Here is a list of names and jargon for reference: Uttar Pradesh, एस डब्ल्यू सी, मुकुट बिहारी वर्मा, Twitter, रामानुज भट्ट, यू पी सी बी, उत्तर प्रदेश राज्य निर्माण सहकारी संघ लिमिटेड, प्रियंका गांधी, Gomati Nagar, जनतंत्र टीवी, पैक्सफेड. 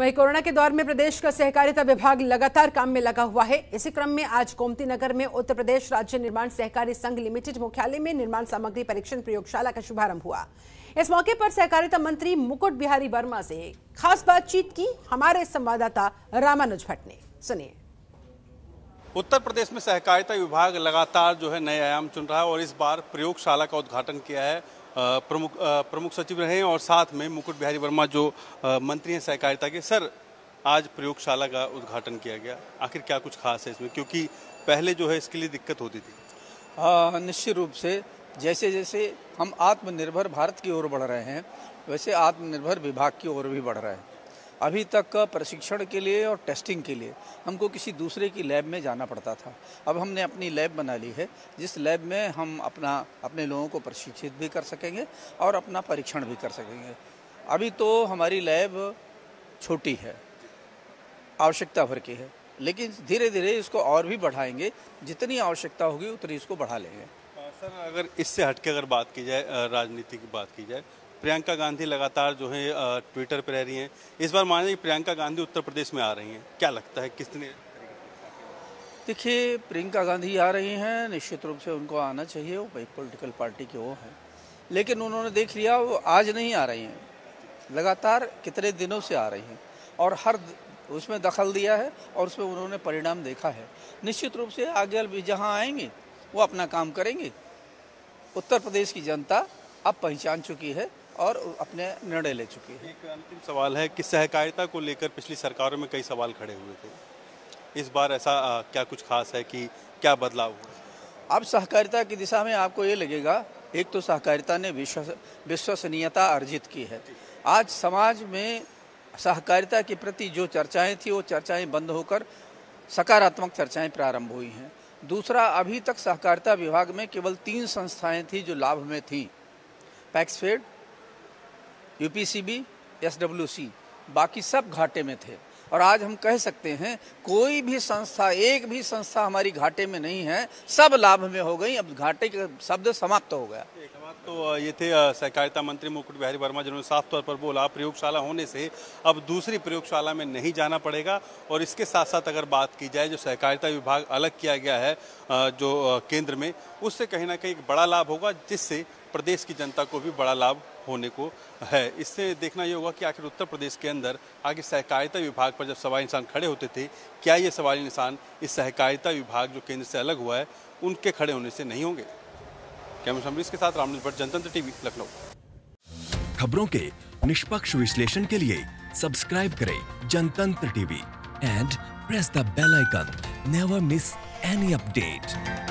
वहीं कोरोना के दौर में प्रदेश का सहकारिता विभाग लगातार काम में लगा हुआ है। इसी क्रम में आज गोमती नगर में उत्तर प्रदेश राज्य निर्माण सहकारी संघ लिमिटेड मुख्यालय में निर्माण सामग्री परीक्षण प्रयोगशाला का शुभारंभ हुआ। इस मौके पर सहकारिता मंत्री मुकुट बिहारी वर्मा से खास बातचीत की हमारे संवाददाता रामानुज भट्ट ने। सुनिए। उत्तर प्रदेश में सहकारिता विभाग लगातार जो है नए आयाम चुन रहा है और इस बार प्रयोगशाला का उद्घाटन किया है। प्रमुख सचिव रहे और साथ में मुकुट बिहारी वर्मा जो मंत्री हैं सहकारिता के। सर, आज प्रयोगशाला का उद्घाटन किया गया, आखिर क्या कुछ खास है इसमें, क्योंकि पहले जो है इसके लिए दिक्कत होती थी। निश्चित रूप से जैसे जैसे हम आत्मनिर्भर भारत की ओर बढ़ रहे हैं वैसे आत्मनिर्भर विभाग की ओर भी बढ़ रहे हैं। अभी तक प्रशिक्षण के लिए और टेस्टिंग के लिए हमको किसी दूसरे की लैब में जाना पड़ता था। अब हमने अपनी लैब बना ली है जिस लैब में हम अपने लोगों को प्रशिक्षित भी कर सकेंगे और अपना परीक्षण भी कर सकेंगे। अभी तो हमारी लैब छोटी है, आवश्यकता भर की है, लेकिन धीरे धीरे इसको और भी बढ़ाएंगे। जितनी आवश्यकता होगी उतनी इसको बढ़ा लेंगे। सर, अगर इससे हटके अगर बात की जाए, राजनीति की बात की जाए, प्रियंका गांधी लगातार जो है ट्विटर पर रह रही हैं। इस बार माने कि प्रियंका गांधी उत्तर प्रदेश में आ रही हैं, क्या लगता है किसने? देखिए, प्रियंका गांधी आ रही हैं, निश्चित रूप से उनको आना चाहिए, वो एक पॉलिटिकल पार्टी के वो हैं, लेकिन उन्होंने देख लिया वो आज नहीं आ रही हैं, लगातार कितने दिनों से आ रही हैं और हर उसमें दखल दिया है और उसमें उन्होंने परिणाम देखा है। निश्चित रूप से आगे भी जहाँ आएंगे वो अपना काम करेंगे। उत्तर प्रदेश की जनता अब पहचान चुकी है और अपने निर्णय ले चुकी है। एक अंतिम सवाल है कि सहकारिता को लेकर पिछली सरकारों में कई सवाल खड़े हुए थे, इस बार ऐसा क्या कुछ खास है कि क्या बदलाव हुआ? अब सहकारिता की दिशा में आपको ये लगेगा, एक तो सहकारिता ने विश्वसनीयता अर्जित की है। आज समाज में सहकारिता के प्रति जो चर्चाएँ थी वो चर्चाएँ बंद होकर सकारात्मक चर्चाएँ प्रारंभ हुई हैं। दूसरा, अभी तक सहकारिता विभाग में केवल 3 संस्थाएँ थी जो लाभ में थीं, पैक्सफेड, UPCB, SWC, बाकी सब घाटे में थे। और आज हम कह सकते हैं कोई भी संस्था, एक भी संस्था हमारी घाटे में नहीं है, सब लाभ में हो गई। अब घाटे का शब्द समाप्त हो गया। तो ये थे सहकारिता मंत्री मुकुट बिहारी वर्मा, जिन्होंने साफ तौर पर बोला प्रयोगशाला होने से अब दूसरी प्रयोगशाला में नहीं जाना पड़ेगा। और इसके साथ साथ अगर बात की जाए, जो सहकारिता विभाग अलग किया गया है जो केंद्र में, उससे कहीं ना कहीं एक बड़ा लाभ होगा, जिससे प्रदेश की जनता को भी बड़ा लाभ होने को है। इससे देखना ये होगा कि आखिर उत्तर प्रदेश के अंदर आगे सहकारिता विभाग पर जब सवाल निशान खड़े होते थे, क्या ये सवाल निशान इस सहकारिता विभाग जो केंद्र से अलग हुआ है उनके खड़े होने से नहीं होंगे। कैमरा समरीज के साथ रामानुज भट्ट, जनतंत्र टीवी, लखनऊ। खबरों के निष्पक्ष विश्लेषण के लिए सब्सक्राइब करें जनतंत्र टीवी and press the bell icon. Never miss any update.